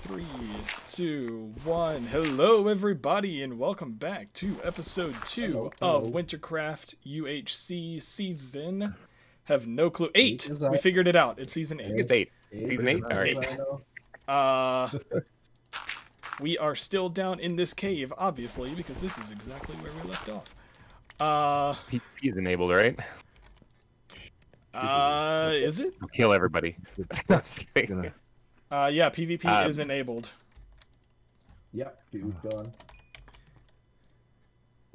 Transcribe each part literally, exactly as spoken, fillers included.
Three, two, one. Hello everybody and welcome back to episode two hello, hello. of Wintercraft U H C season. Have no clue. Eight. eight we figured it out. It's season eight. It's eight. eight. Season eight. All right. Uh, we are still down in this cave, obviously, because this is exactly where we left off. Uh, P P is enabled, right? Uh, is it? I'll kill everybody. No, I'm just kidding. Uh, yeah, P V P um, is enabled. Yep, dude, done.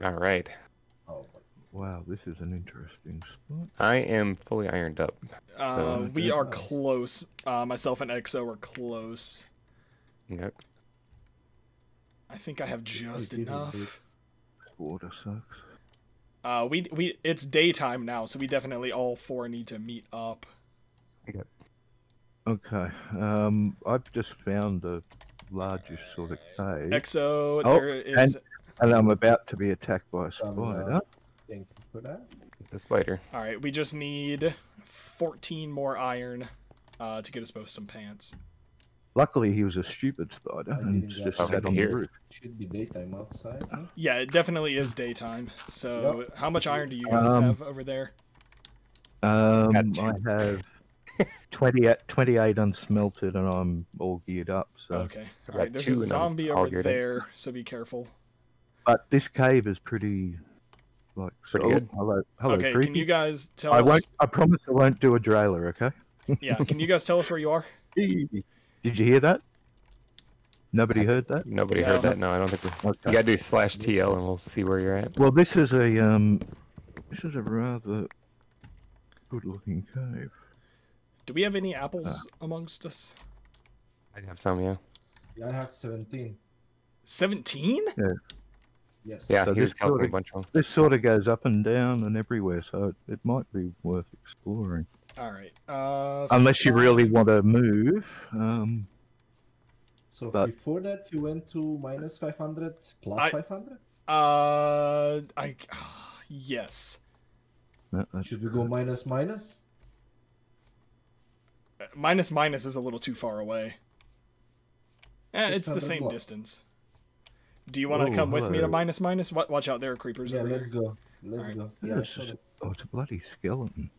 All right. Oh, wow, this is an interesting spot. I am fully ironed up. So. Uh, we are close. Uh, myself and X O are close. Yep. I think I have just I enough. Water sucks. Uh, we we it's daytime now, so we definitely all four need to meet up. Yep. Okay. Um, I've just found the largest sort of cave. X O, oh, there is... And, and I'm about to be attacked by a spider. Thank you for that. The spider. Alright, we just need fourteen more iron uh, to get us both some pants. Luckily, he was a stupid spider and just sat on the roof. Should be daytime outside. Huh? Yeah, it definitely is daytime. So, yep. How much iron do you guys um, have over there? Um, I have... twenty-eight unsmelted, and I'm all geared up. So. Okay. All right. There's a zombie over there, so be careful. But this cave is pretty, like, pretty so, good. Hello, hello, okay, creepy. Can you guys tell I us? Won't, I promise I won't do a drailer, okay? Yeah, can you guys tell us where you are? Did you hear that? Nobody heard that? Nobody no. heard that, no, I don't think we... Okay. You gotta do slash T L, and we'll see where you're at. Well, this is a, um, this is a rather good-looking cave. Do we have any apples uh, amongst us? I have some, yeah. Yeah, I have seventeen. Seventeen? Yeah. Yes. Yeah, so he was counting a bunch of them. This sort of goes up and down and everywhere, so it, it might be worth exploring. All right. Uh, Unless you really want to move. Um, so but... before that, you went to minus five hundred, plus five hundred. Uh, I yes. No, should we go minus minus? Minus minus is a little too far away. Eh, it's the same blocks. distance. Do you want to come hello. with me to minus minus? Watch out, there are creepers yeah, over let's here. Go. Let's right. go. Yeah, let's go. Oh, it's a bloody skeleton.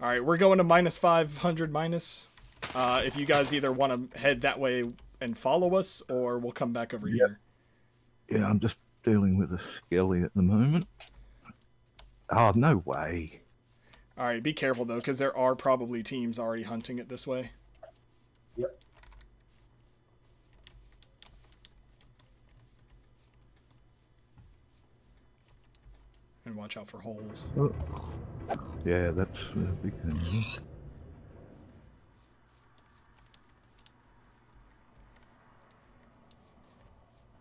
All right, we're going to minus five hundred minus. Uh, if you guys either want to head that way and follow us, or we'll come back over yep. here. Yeah, I'm just dealing with a skelly at the moment. Oh, no way. All right, be careful, though, because there are probably teams already hunting it this way. Yep. And watch out for holes. Oh. Yeah, that's a big thing.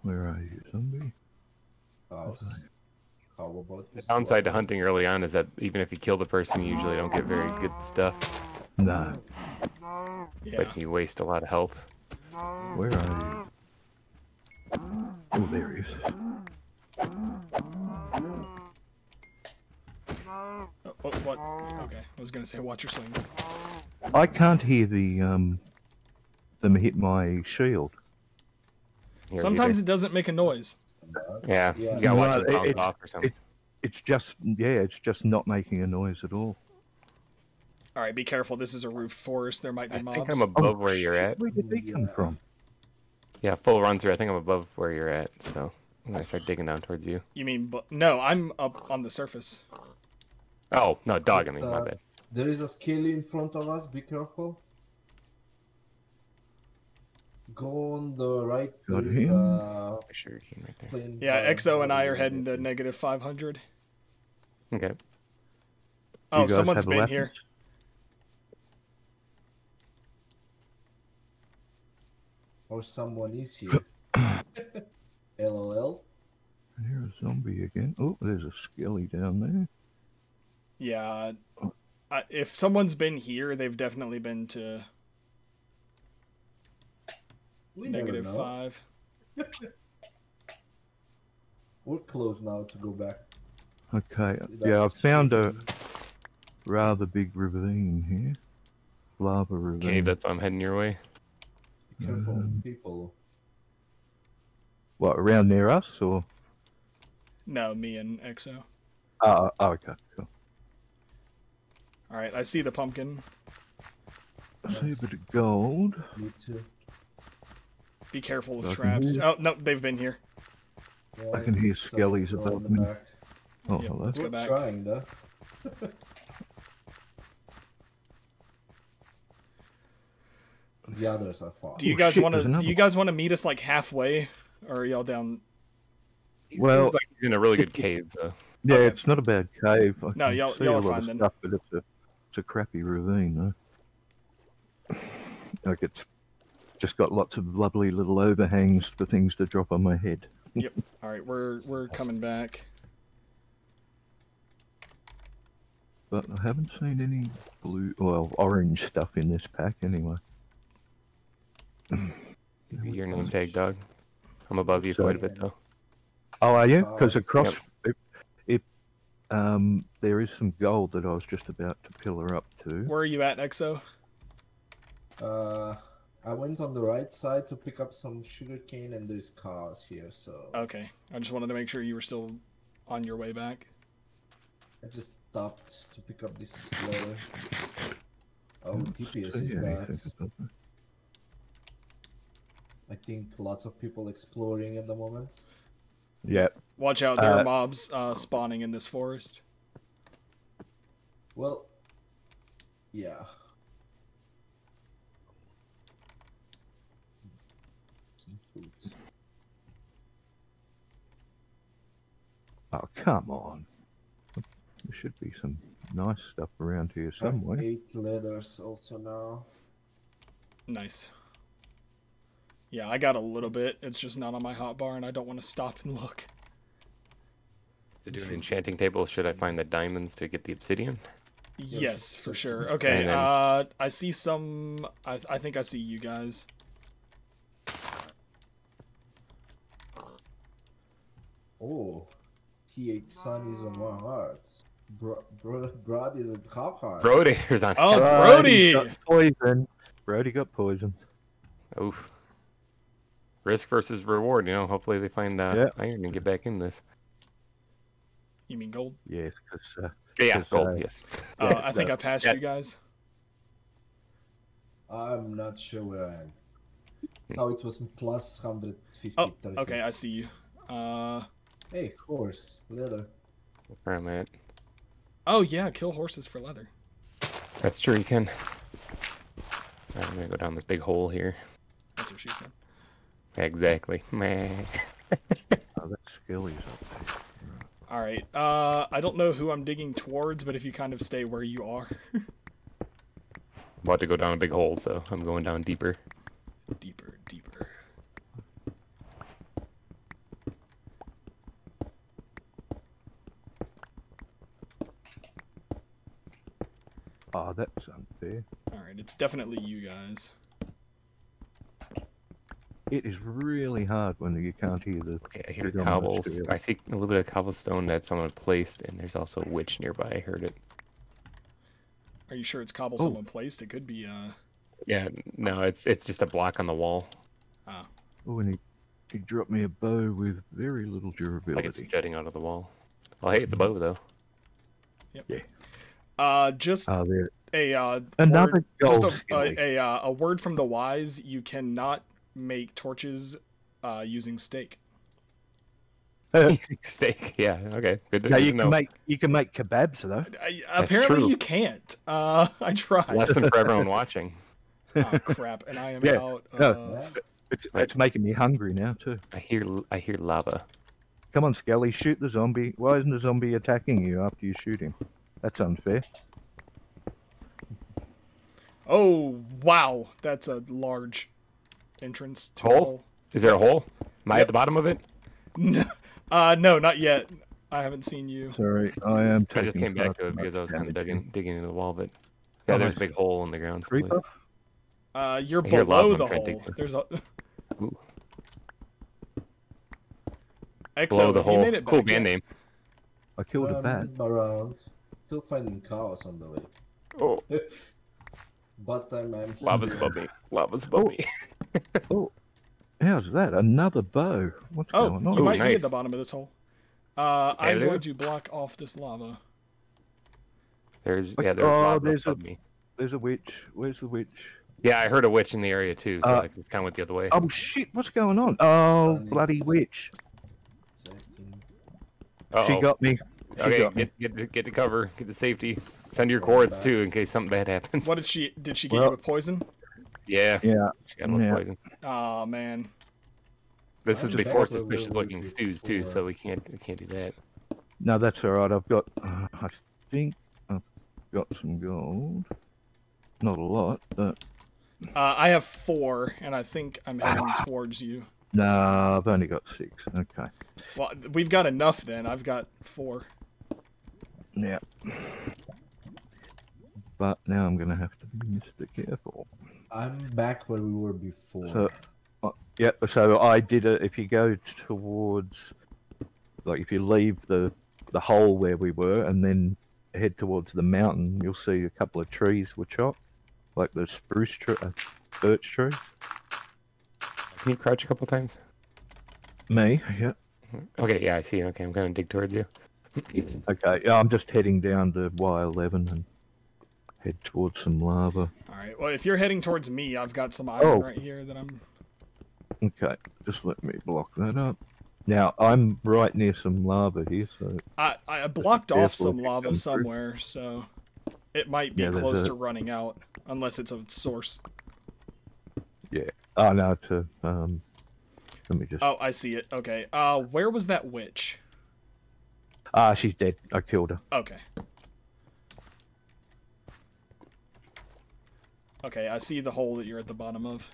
Where are you, zombie? Oh. The downside to hunting early on is that even if you kill the person, you usually don't get very good stuff. Nah. Yeah. Like, you waste a lot of health. Where are you? Oh, there he is. Oh, oh, what? Okay, I was gonna say watch your swings. I can't hear the um them hit my shield. Here Sometimes either. It doesn't make a noise. Yeah, yeah. You gotta watch no, it bounce it's, off or something. It, it's just yeah, it's just not making a noise at all. All right, be careful. This is a roof forest. There might be mobs. I think I'm above oh, where you're at. Where did they come from? Yeah, full run through. I think I'm above where you're at, so I'm gonna start digging down towards you. You mean? But no, I'm up on the surface. Oh no, dog! I mean, uh, my bad. There is a skelly in front of us. Be careful. Go on the right. Got him. Uh, sure, he right there. Plane, yeah, uh, X O and I are heading to negative five hundred. Okay. Oh, someone's been here. Or someone is here. LOL. I hear a zombie again. Oh, there's a skelly down there. Yeah. Uh, if someone's been here, they've definitely been to we negative five. We're close now to go back. Okay. That yeah, I found a rather big ravine here. Lava ravine. Okay, that's I'm heading your way. Careful, um, people. What, around near us, or? No, me and X O. Oh, oh okay, cool. Alright, I see the pumpkin. I see a bit of gold. Me too. Be careful with traps. Hear... Oh, no, they've been here. Yeah, I can hear skellies above me. Back. Oh, yep, hello. Let's go back. Trying, though. The others are far. Do you guys oh, want to? Do you guys want to meet us like halfway, or are y'all down? He well, seems like he's in a really good cave. So. Yeah, okay. It's not a bad cave. I no, y'all are fine then. Stuff, but it's a, it's a crappy ravine, though. Like it's just got lots of lovely little overhangs for things to drop on my head. Yep. All right, we're we're coming back. But I haven't seen any blue, well, orange stuff in this pack anyway. Give me your name tag, dog. I'm above you so, quite a bit, though. Oh, are you? Because across, yep. if, if um, there is some gold that I was just about to pillar up to. Where are you at, X O? Uh, I went on the right side to pick up some sugarcane, and there's cars here, so. Okay, I just wanted to make sure you were still on your way back. I just stopped to pick up this leather. Oh, D P S is bad. I think lots of people exploring at the moment. Yeah. Watch out, there uh, are mobs uh, spawning in this forest. Well, yeah. Some food. Oh, come on. There should be some nice stuff around here somewhere. I have eight letters also now. Nice. Yeah, I got a little bit. It's just not on my hotbar, and I don't want to stop and look. To do an enchanting table, should I find the diamonds to get the obsidian? Yes, for sure. Okay, then... uh, I see some... I, I think I see you guys. Oh, T eight Sun is on one heart. Bro, bro, Brody is on half heart. Brody is on half heart. Oh, Brody! Brody got poison. Brody got poison. Oof. Risk versus reward, you know. Hopefully they find uh, yeah. iron and get back in this. You mean gold? Yes, because uh, yeah, gold. Uh, yes. Uh, yeah, I think uh, I passed yeah. you guys. I'm not sure where I am. No, it was plus one hundred fifty. Oh, okay, I see you. Uh, hey, horse leather. Where am I at? Oh yeah, kill horses for leather. That's true. You can. Right, I'm gonna go down this big hole here. That's what she said. Exactly. Man. Oh, that skelly's up there. All right. Uh, I don't know who I'm digging towards, but if you kind of stay where you are. I'm about to go down a big hole, so I'm going down deeper. Deeper, deeper. Ah, oh, that's unfair. All right, it's definitely you guys. It is really hard when you can't hear the... Okay, I hear cobbles. I see a little bit of cobblestone that someone placed, and there's also a witch nearby. I heard it. Are you sure it's cobblestone oh. placed? It could be. Uh... Yeah, no, it's it's just a block on the wall. Ah. Oh, and he, he dropped me a bow with very little durability. Like it's jutting out of the wall. Oh, hey, it's a bow though. Yep. Yeah. Uh, just uh, a uh, another word, just a, a, a, uh, a word from the wise. You cannot make torches uh, using stake. Steak. Yeah. Okay. Good. To, now you can know. make you can make kebabs though. I, apparently true. you can't. Uh, I tried. Lesson for everyone watching. Oh crap! And I am yeah. out. No, uh... it's, it's making me hungry now too. I hear I hear lava. Come on, Skelly, shoot the zombie. Why isn't the zombie attacking you after you shoot him? That's unfair. Oh wow! That's a large entrance to hole. hole. Is there a hole? Am I yep. at the bottom of it? No. Uh, no, not yet. I haven't seen you. Sorry, I am. I just came back to it because I was kind of digging, digging into the wall, but yeah, oh, there's a big hole in the ground. Uh, you're I below the hole. There's a. Ooh. Exo, below the hole. Made it cool band name. I killed um, a bat. Around, still finding cows on the way. Oh. But I'm. I'm Lava's above me. Lava's above me. Oh. How's that? Another bow. What's oh, going on? You Ooh, might nice. be at the bottom of this hole. Uh, I'm going to block off this lava. There's yeah, there's oh, lava there's above a, me. There's a witch. Where's the witch? Yeah, I heard a witch in the area too, so uh, like, it's kind of went the other way. Oh shit! What's going on? Oh bloody witch! Uh -oh. She got me. She okay, got me. Get, get get to cover. Get to safety. Send your cords too in case something bad happens. What did she? Did she get well, you with poison? Yeah. Yeah. yeah. Poison. Oh man. This is before suspicious-looking stews too, so we can't we can't do that. No, that's all right. I've got. Uh, I think I've got some gold. Not a lot, but. Uh, I have four, and I think I'm heading ah. towards you. No, I've only got six. Okay. Well, we've got enough then. I've got four. Yeah. But now I'm gonna have to be Mister Careful. I'm back where we were before. So, uh, yeah, so I did it. If you go towards, like, if you leave the the hole where we were and then head towards the mountain, you'll see a couple of trees were chopped, like the spruce tree, uh, birch trees. Can you crouch a couple times? Me, yeah. Okay, yeah, I see. Okay, I'm gonna dig towards you. Okay, yeah, I'm just heading down to Y eleven and. Head towards some lava. Alright, well if you're heading towards me, I've got some iron oh. right here that I'm... Okay, just let me block that up. Now, I'm right near some lava here, so... I, I blocked off some lava somewhere, through. so... It might be yeah, close a... to running out, unless it's a source. Yeah. Oh, no, it's a... Um, let me just... Oh, I see it. Okay. Uh, where was that witch? Ah, uh, she's dead. I killed her. Okay. Okay, I see the hole that you're at the bottom of.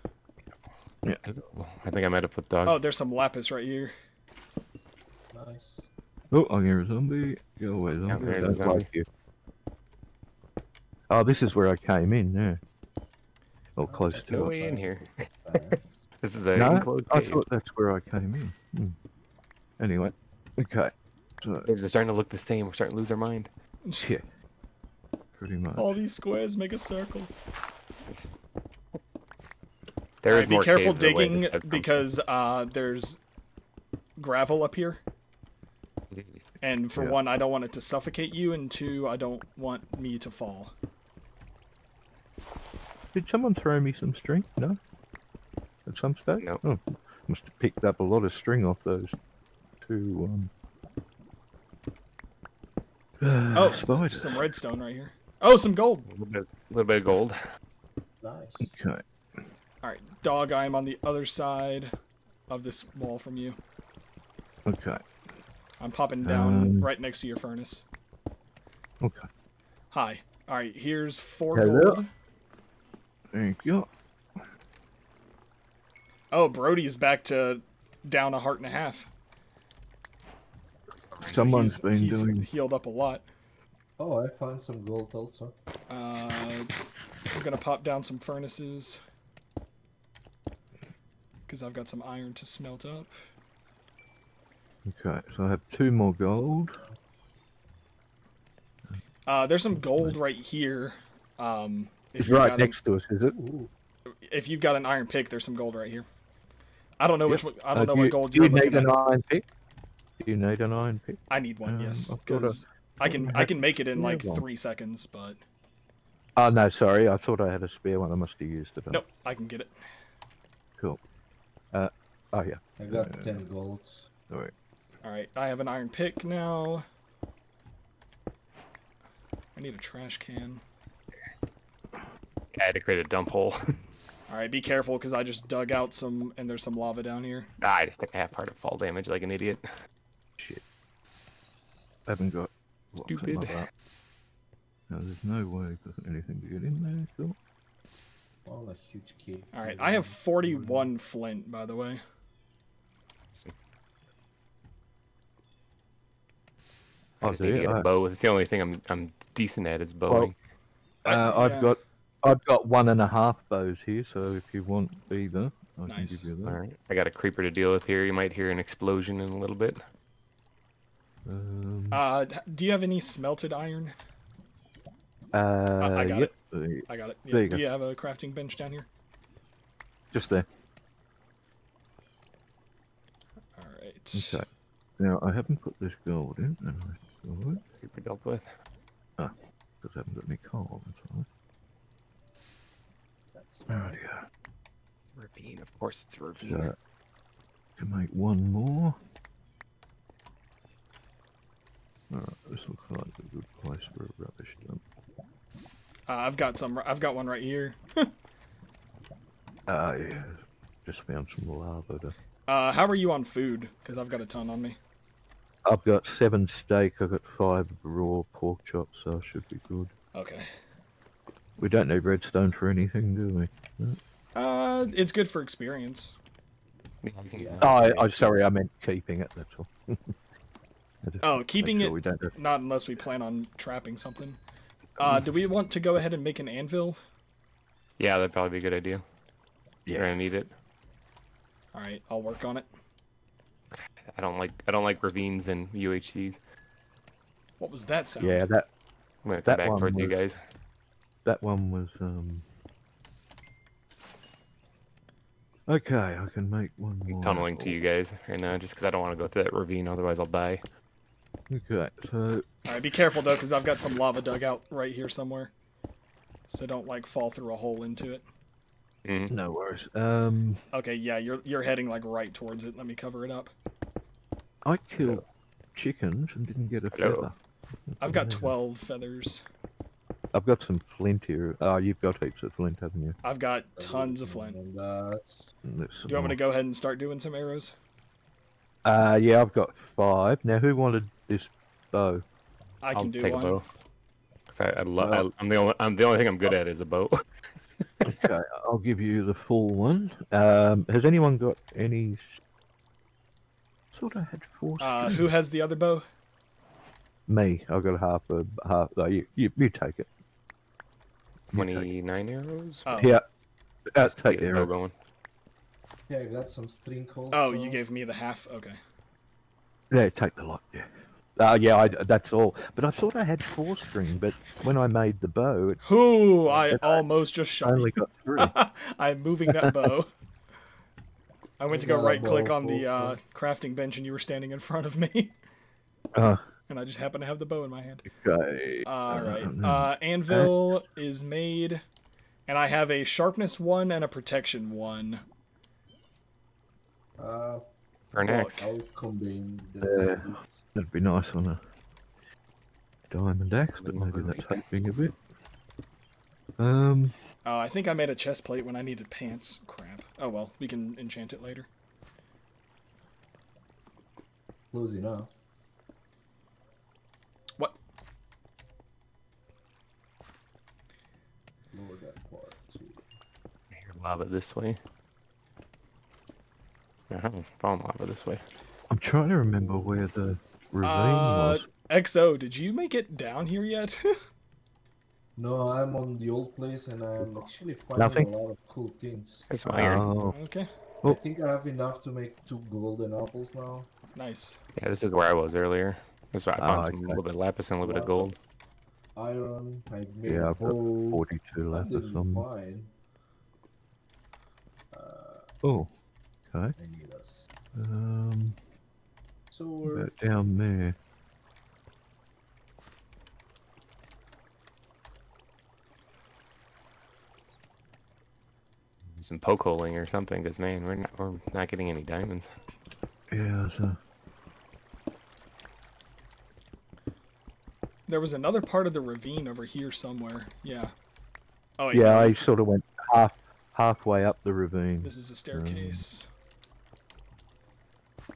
Yeah, I think I might have put dog. Oh, there's some lapis right here. Nice. Oh, I hear a zombie. Go away, zombie. Yeah, I like you. Oh, this is where I came in, yeah. Oh, close there's to no it. way in here. This is a no, enclosed I cave. thought that's where I came in. Hmm. Anyway, okay. So... They're starting to look the same. We're starting to lose our mind. Yeah, pretty much. All these squares make a circle. There is right, be more careful digging because uh, there's gravel up here, and for yeah. one, I don't want it to suffocate you, and two, I don't want me to fall. Did someone throw me some string? No, at some stage. No, oh, must have picked up a lot of string off those two. Um... Uh, oh, spiders. Some redstone right here. Oh, some gold. A little bit, a little bit of gold. Nice. Okay. Alright, dog, I am on the other side of this wall from you. Okay. I'm popping down um, right next to your furnace. Okay. Hi. Alright, here's four Hello. gold. Thank you. Oh, Brody's back to down a heart and a half. Someone's he's, been he's doing... healed up a lot. Oh, I found some gold also. Uh, we're gonna pop down some furnaces. Because I've got some iron to smelt up. Okay, so I have two more gold. Uh, there's some gold right here. Um, it's right next to us, is it? Ooh. If you've got an iron pick, there's some gold right here. I don't know which one, I don't know what gold you're looking at. Do you need an iron pick? Do you need an iron pick? I need one, yes. I can I can make it in like three seconds, but. Oh no, sorry. I thought I had a spare one. I must have used it. Nope, I can get it. Cool. Uh, oh yeah. I got uh, ten golds. All right. All right. I have an iron pick now. I need a trash can. I had to create a dump hole. All right, be careful because I just dug out some, and there's some lava down here. Nah, I just took a half heart of fall damage like an idiot. Shit. I haven't got. Stupid. No, there's no way for anything to get in there still. Oh, a huge key. All right, I have forty-one flint, by the way. I just need to get a bow. It's the only thing I'm I'm decent at is bowing. Well, uh, I've yeah. got I've got one and a half bows here, so if you want either, I nice. can give you that. All right, I got a creeper to deal with here. You might hear an explosion in a little bit. Um, uh, do you have any smelted iron? Uh, uh I got yep. it. I got it. Yeah. You do go. you have a crafting bench down here? Just there. All right. Okay. Now I haven't put this gold in. All right. Keep it dealt with. Ah, because I haven't got any coal. That's all right. That's all right. Yeah. It's a ravine. Of course, it's a ravine. So, can make one more. Alright, this looks like a good place for a rubbish dump. Uh, I've got some. I've got one right here. Ah, uh, yeah. Just found some lava. To... Uh, how are you on food? Because I've got a ton on me. I've got seven steak. I've got five raw pork chops, so I should be good. Okay. We don't need redstone for anything, do we? No. Uh, it's good for experience. Yeah. Oh, I, I'm sorry. I meant keeping it. That's all. Oh, keeping sure it, have... not unless we plan on trapping something. Uh, do we want to go ahead and make an anvil? Yeah, that'd probably be a good idea. Yeah. You're gonna need it. Alright, I'll work on it. I don't like I don't like ravines and U H Cs. What was that sound? Yeah, that... I'm gonna come back towards you guys. That one was... um. Okay, I can make one more. I'm tunneling to you guys right now just because I don't want to go through that ravine, otherwise I'll die. Okay, so... Alright, be careful though, because I've got some lava dug out right here somewhere. So don't, like, fall through a hole into it. Mm. No worries. Um... Okay, yeah, you're you're heading, like, right towards it. Let me cover it up. I killed Hello. chickens and didn't get a Hello. feather. I've got twelve feathers. I've got some flint here. Oh, you've got heaps of flint, haven't you? I've got tons of flint. Do you want me to go ahead and start doing some arrows? Uh, yeah, I've got five. Now, who wanted this bow? I can do one. I'll take a bow. I, I love, oh. I, I'm the only, I'm the only thing I'm good at is a bow. Okay, I'll give you the full one. Um, has anyone got any? I thought I had four. Uh, who has the other bow? Me. I've got half a half. No, you, you, you take it. twenty-nine arrows? Oh. Yeah. That's take the arrow going. Yeah, I got some string calls. Oh, so... you gave me the half? Okay. Yeah, take the lot, yeah. Uh, yeah, I, that's all. But I thought I had four string, but when I made the bow... It... Ooh, I, I almost I just shot only got three. I'm moving that bow. I went to go right-click on the uh, crafting bench, and you were standing in front of me. Uh And I just happen to have the bow in my hand. Okay. All right. Uh, anvil is made, and I have a sharpness one and a protection one. Uh, for an axe. I'll combine the... yeah, that'd be nice on a diamond axe, but maybe that's helping a bit. Um. Oh, I think I made a chest plate when I needed pants. Crap. Oh well, we can enchant it later. Losing now. Lower that part too. I hear lava this way. I haven't found lava this way. I'm trying to remember where the ravine uh, was. X O, did you make it down here yet? No, I'm on the old place and I'm actually finding Nothing. a lot of cool things. There's some iron. Oh. Okay. I think I have enough to make two golden apples now. Nice. Yeah, this is where I was earlier. That's why I found oh, some, okay. a little bit of lapis and a little bit of gold. iron, I made yeah, I've gold. Got forty-two left or something. Fine. Uh, oh, okay. I need us. Um, sword. About down there. Some poke-holing or something, because man, we're not we're not getting any diamonds. Yeah. So. There was another part of the ravine over here somewhere. Yeah. Oh yeah. Yeah, I sort of went half halfway up the ravine. This is a staircase. Um...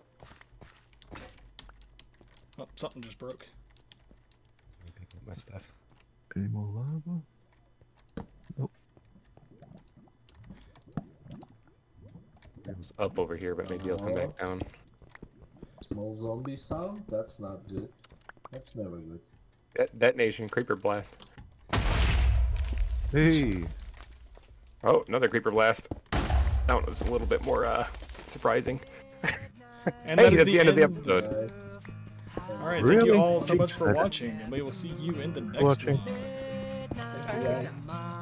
Oh, something just broke. My stuff. Any more lava? It was up over here, but maybe I'll come back down. Small zombie sound? That's not good. That's never good. Det detonation, creeper blast. Hey! Oh, another creeper blast. That one was a little bit more uh, surprising. And hey, that is that's the end, end of the episode. Uh, Alright, really? Thank you all so much for watching, and we will see you in the next watching. one. Bye, guys.